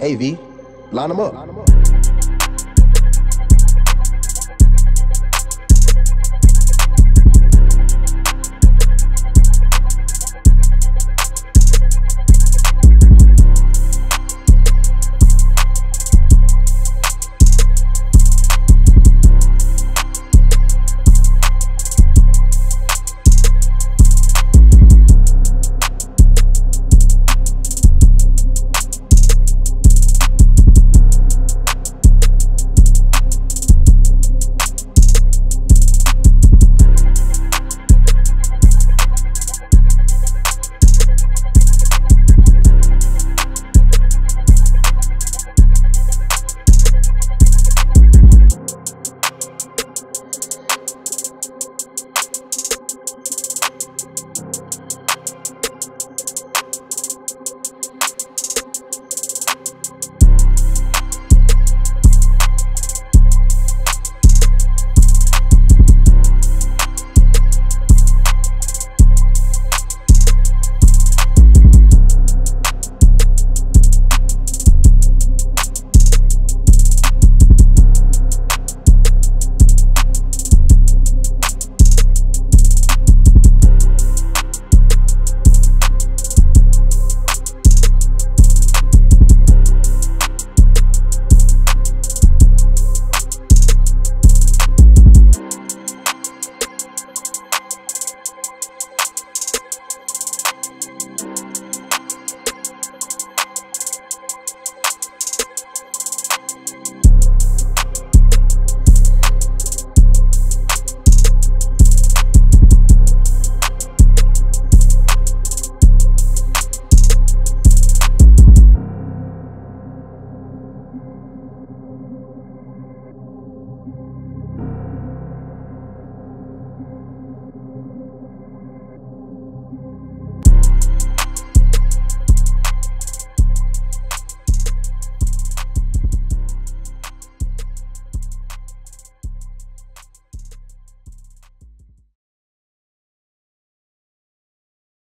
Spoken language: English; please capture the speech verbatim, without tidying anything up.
Hey V, line them up.